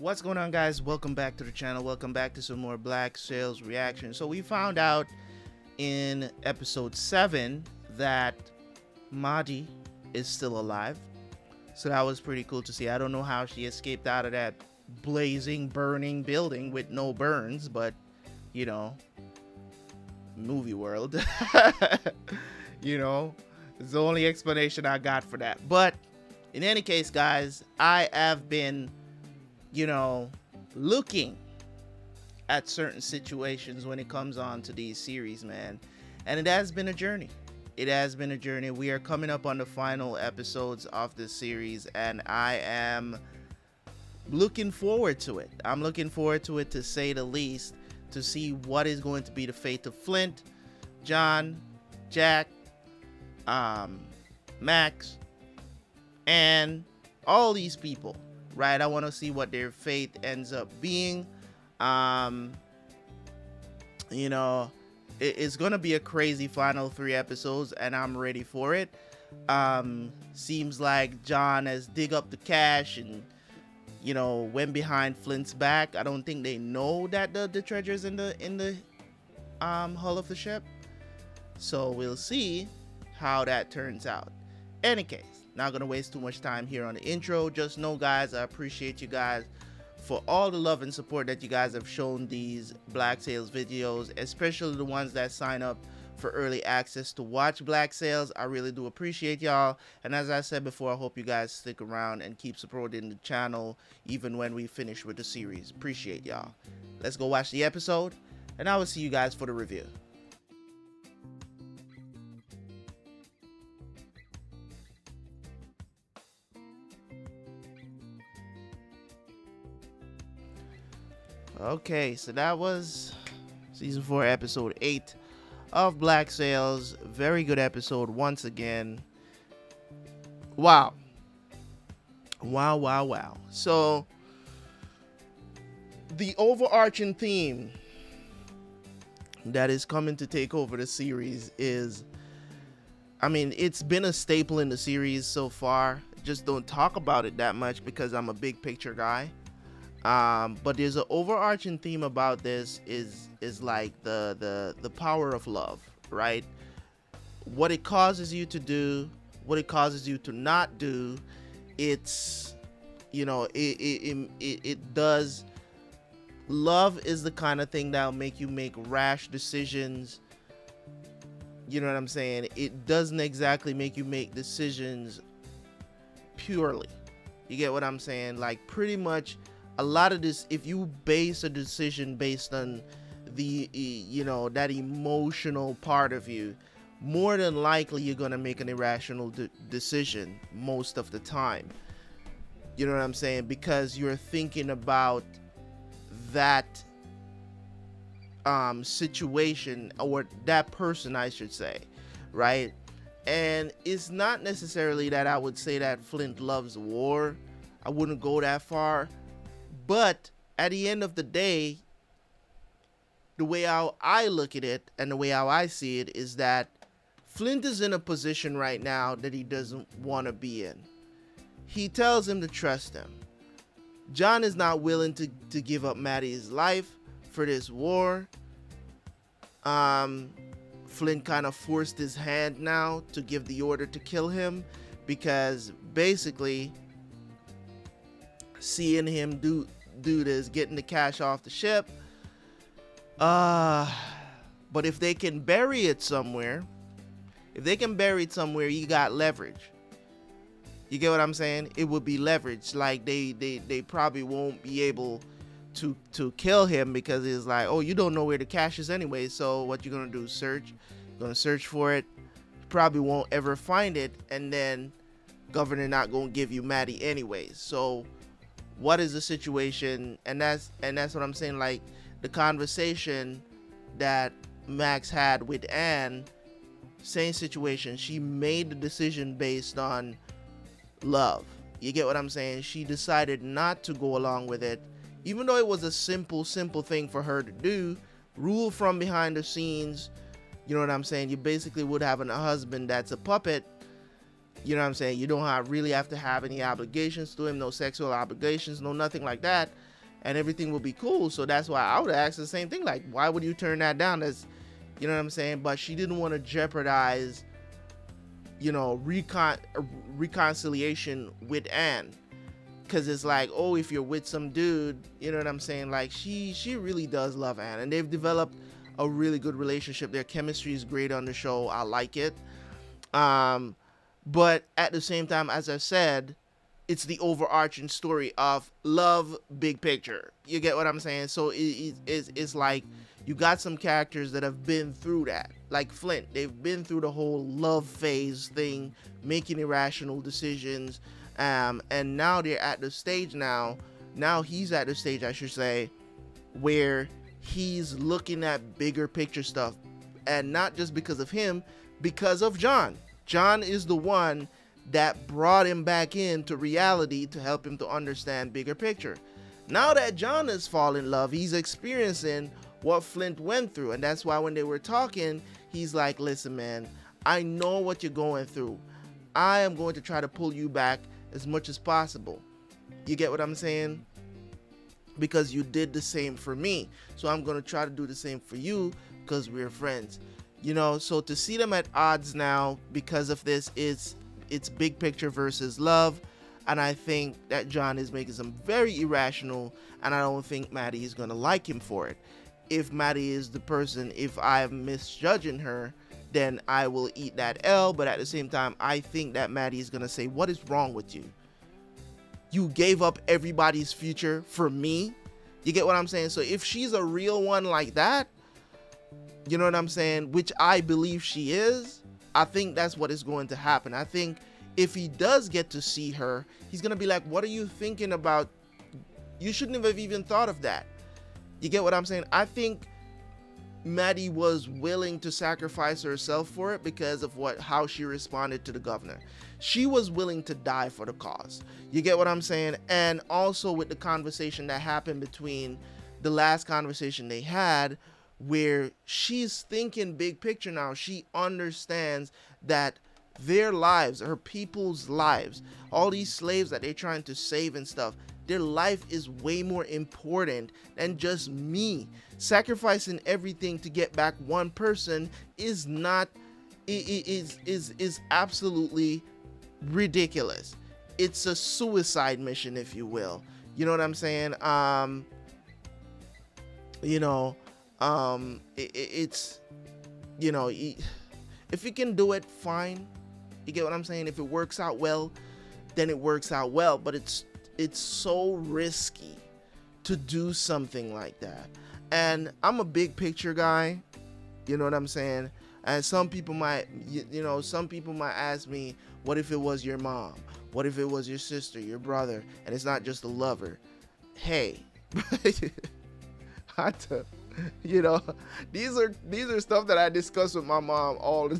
What's going on, guys? Welcome back to the channel. Welcome back to some more Black Sails reaction. So we found out in episode 7 that Madi is still alive, so that was pretty cool to see. I don't know how she escaped out of that blazing, burning building with no burns, but you know, movie world. You know, it's the only explanation I got for that. But in any case, guys, I have been, you know, looking at certain situations when it comes on to these series, man. And it has been a journey. It has been a journey. We are coming up on the final episodes of this series, and I am looking forward to it. I'm looking forward to it, to say the least, to see what is going to be the fate of Flint, John, Jack, Max, and all these people, right? I want to see what their fate ends up being. You know, it's gonna be a crazy final 3 episodes, and I'm ready for it. Seems like John has dig up the cash and, you know, went behind Flint's back. I don't think they know that the treasure is in the hull of the ship, so we'll see how that turns out. Any case, not gonna waste too much time here on the intro. Just know, guys, I appreciate you guys for all the love and support that you guys have shown these Black Sails videos, especially the ones that sign up for early access to watch Black Sails. I really do appreciate y'all, and as I said before, I hope you guys stick around and keep supporting the channel even when we finish with the series. Appreciate y'all. Let's go watch the episode, and I will see you guys for the review. Okay, so that was season 4, episode 8 of Black Sails. Very good episode once again. Wow. Wow, wow, wow. So the overarching theme that is coming to take over the series is, I mean, it's been a staple in the series so far. Just don't talk about it that much because I'm a big picture guy. But there's an overarching theme about this is like the power of love, right? What it causes you to do, what it causes you to not do. It's, you know, it does. Love is the kind of thing that'll make you make rash decisions. You know what I'm saying? It doesn't exactly make you make decisions purely. You get what I'm saying? Like, pretty much a lot of this, if you base a decision based on the, you know, that emotional part of you, more than likely you're going to make an irrational decision most of the time. You know what I'm saying? Because you're thinking about that situation, or that person, I should say, right? And it's not necessarily that I would say that Flint loves war. I wouldn't go that far. But at the end of the day, the way how I look at it and the way how I see it is that Flint is in a position right now that he doesn't want to be in. He tells him to trust him. John is not willing to give up Madi's life for this war. Flint kind of forced his hand now to give the order to kill him, because basically seeing him do this, getting the cash off the ship, but if they can bury it somewhere, you got leverage. You get what I'm saying? It would be leverage. Like, they probably won't be able to kill him, because it's like, oh, you don't know where the cash is anyway, so what you're gonna do, search? You're gonna search for it, you probably won't ever find it, and then governor not gonna give you Madi anyways. So what is the situation? And that's what I'm saying. Like, the conversation that Max had with Anne, same situation. She made the decision based on love. You get what I'm saying? She decided not to go along with it, even though it was a simple thing for her to do. Rule from behind the scenes. You know what I'm saying? You basically would have a husband that's a puppet. You know what I'm saying? You don't really have to have any obligations to him, no sexual obligations, no nothing like that. and everything will be cool. So that's why I would ask the same thing, like, why would you turn that down? That's, you know what I'm saying? But she didn't want to jeopardize, you know, reconciliation with Anne, because it's like, oh, if you're with some dude, you know what I'm saying? Like, she really does love Anne, and they've developed a really good relationship. Their chemistry is great on the show. I like it. But at the same time, as I said, it's the overarching story of love, big picture. You get what I'm saying? So it's like you got some characters that have been through that, like Flint. They've been through the whole love phase thing, making irrational decisions, and now they're at the stage now he's at the stage, I should say, where he's looking at bigger picture stuff, and not just because of him, because of John. John is the one that brought him back into reality to help him to understand bigger picture. Now that John has fallen in love, he's experiencing what Flint went through, and that's why when they were talking, he's like, listen, man, I know what you're going through. I am going to try to pull you back as much as possible. You get what I'm saying? Because you did the same for me, so I'm going to try to do the same for you, because we're friends. You know, so to see them at odds now because of this, it's big picture versus love. And I think that John is making some very irrational, and I don't think Madi is going to like him for it. If Madi is the person, if I'm misjudging her, then I will eat that L. But at the same time, I think that Madi is going to say, what is wrong with you? You gave up everybody's future for me. You get what I'm saying? So if she's a real one like that, you know what I'm saying, which I believe she is, I think that's what is going to happen. I think if he does get to see her, he's going to be like, what are you thinking about? You shouldn't have even thought of that. You get what I'm saying? I think Madi was willing to sacrifice herself for it because of how she responded to the governor. She was willing to die for the cause. You get what I'm saying? And also with the conversation that happened between the last conversation they had, where she's thinking big picture now. She understands that their lives, her people's lives, all these slaves that they're trying to save and stuff, their life is way more important than just me. Sacrificing everything to get back one person is not, is absolutely ridiculous. It's a suicide mission, if you will. You know what I'm saying? You know, it's, you know, if you can do it, fine. You get what I'm saying? If it works out well, then it works out well. But it's so risky to do something like that. And I'm a big picture guy. You know what I'm saying? And some people might, you know, some people might ask me, what if it was your mom? What if it was your sister, your brother, and it's not just a lover? Hey, you know, these are stuff that I discuss with my mom all the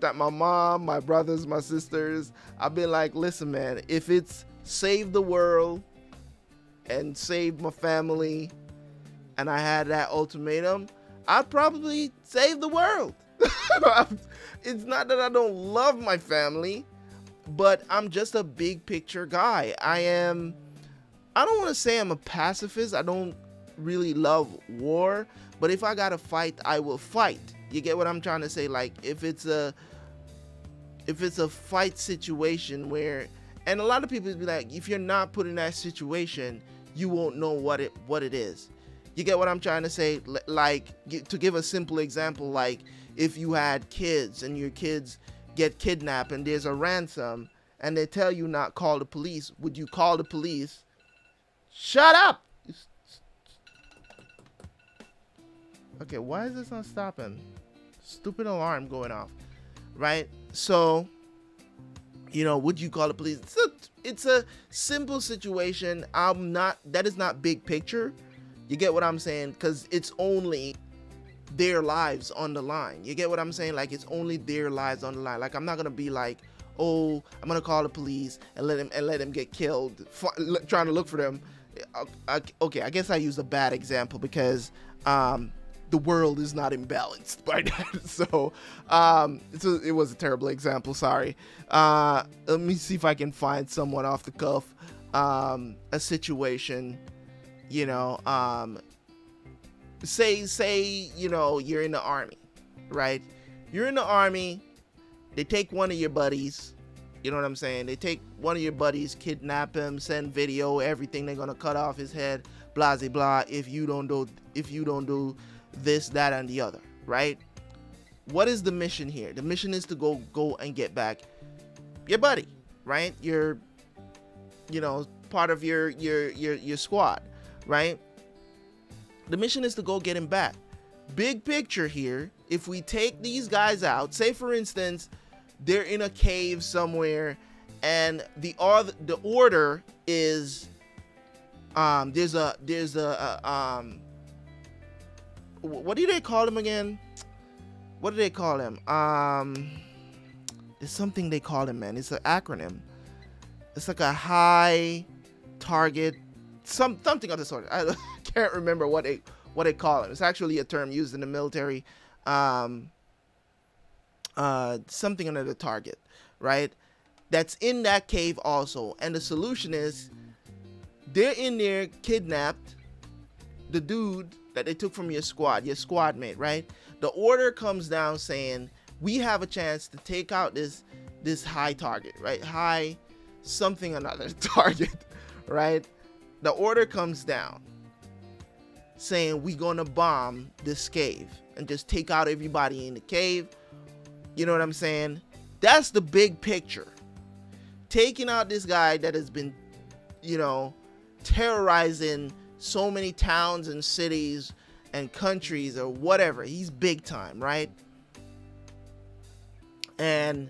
time. My mom, my brothers, my sisters. I've been like, listen, man, if it's save the world and save my family, and I had that ultimatum, I'd probably save the world. It's not that I don't love my family, but I'm just a big picture guy. I don't want to say I'm a pacifist. I don't really love war, but if I gotta fight, I will fight. You get what I'm trying to say? Like, if it's a fight situation where, and a lot of people be like, if you're not put in that situation, you won't know what it is. You get what I'm trying to say? Like, to give a simple example, like if you had kids and your kids get kidnapped and there's a ransom and they tell you not call the police, would you call the police? Shut up! Okay, why is this not stopping? Stupid alarm going off, right? So, you know, would you call the police? It's a simple situation. That is not big picture. You get what I'm saying? Because it's only their lives on the line. You get what I'm saying? Like, it's only their lives on the line. Like, I'm not going to be like, oh, I'm going to call the police and let him get killed trying to look for them. Okay, I guess I used a bad example because, the world is not imbalanced by that. So, it was a terrible example. Sorry. Let me see if I can find someone off the cuff, a situation you know, say, you know, you're in the army, right? You're in the army. They take one of your buddies. You know what I'm saying? They take one of your buddies, kidnap him, send video, everything. They're gonna cut off his head, blah, blah, blah. If you don't do this, that, and the other, right? What is the mission here? The mission is to go and get back your buddy, right? You're, you know, part of your squad, right? The mission is to go get him back. Big picture here. If we take these guys out, say for instance, they're in a cave somewhere, and the order is, what do they call him again? What do they call him? There's something they call him, man. It's an acronym. It's like a high target, something of the sort. I can't remember what they call him. It's actually a term used in the military. Something under the target, right? That's in that cave also. And the solution is they're in there, kidnapped the dude that they took from your squad mate, right? The order comes down saying, we have a chance to take out this high target, right? High something another target, right? The order comes down saying, we're gonna bomb this cave and just take out everybody in the cave. You know what I'm saying? That's the big picture. Taking out this guy that has been, you know, terrorizing so many towns and cities and countries or whatever. He's big time, right? And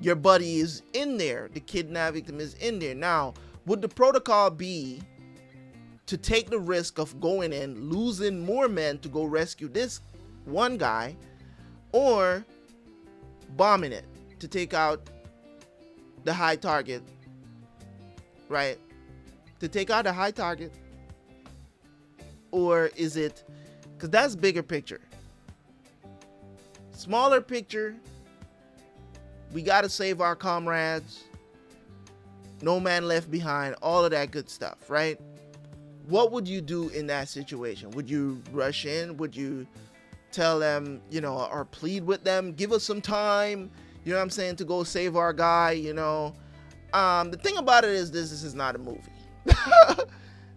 your buddy is in there. The kidnapped victim is in there. Now, would the protocol be to take the risk of going in, losing more men to go rescue this one guy, or bombing it to take out the high target, right? To take out the high target, or is it, because that's bigger picture. Smaller picture, we got to save our comrades, no man left behind, all of that good stuff, right? What would you do in that situation? Would you rush in? Would you tell them, you know, or plead with them, give us some time, you know what I'm saying, to go save our guy, you know? The thing about it is this is not a movie.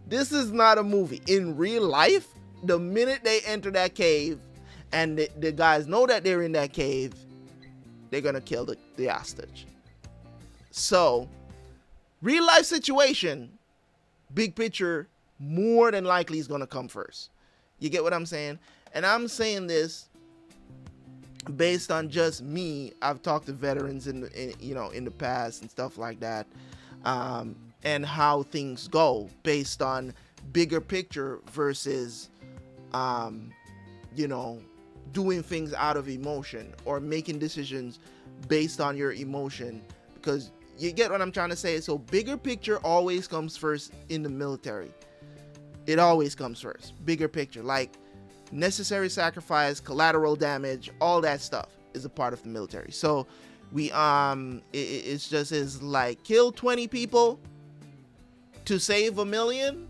This is not a movie. In real life, the minute they enter that cave and the guys know that they're in that cave, they're gonna kill the hostage. So, real life situation, big picture, more than likely is gonna come first. You get what I'm saying? And I'm saying this based on just me. I've talked to veterans in the past and stuff like that, and how things go based on bigger picture versus, you know, doing things out of emotion or making decisions based on your emotion. Because you get what I'm trying to say. So bigger picture always comes first in the military. It always comes first. Bigger picture, like necessary sacrifice, collateral damage, all that stuff is a part of the military. So we it's just is like kill 20 people to save a million.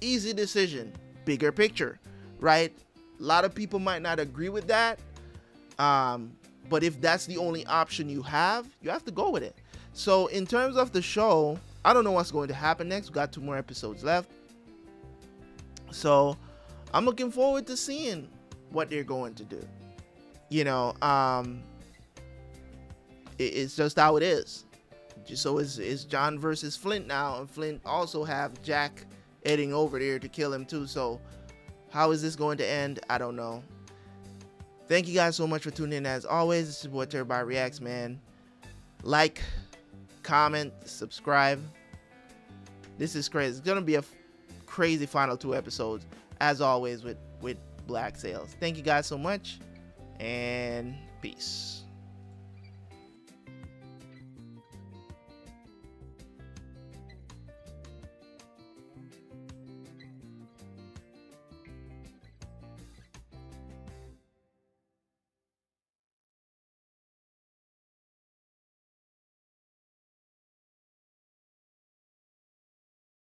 Easy decision, bigger picture, right? A lot of people might not agree with that, but if that's the only option you have to go with it. So in terms of the show, I don't know what's going to happen next. We've got 2 more episodes left, so I'm looking forward to seeing what they're going to do. You know, it's just how it is. So it's John versus Flint now, and Flint also have Jack heading over there to kill him too. So how is this going to end? I don't know. Thank you guys so much for tuning in. As always, this is what TeraByte Reacts, man. Like, comment, subscribe. This is crazy. It's gonna be a crazy final 2 episodes. As always with Black Sails. Thank you guys so much, and peace.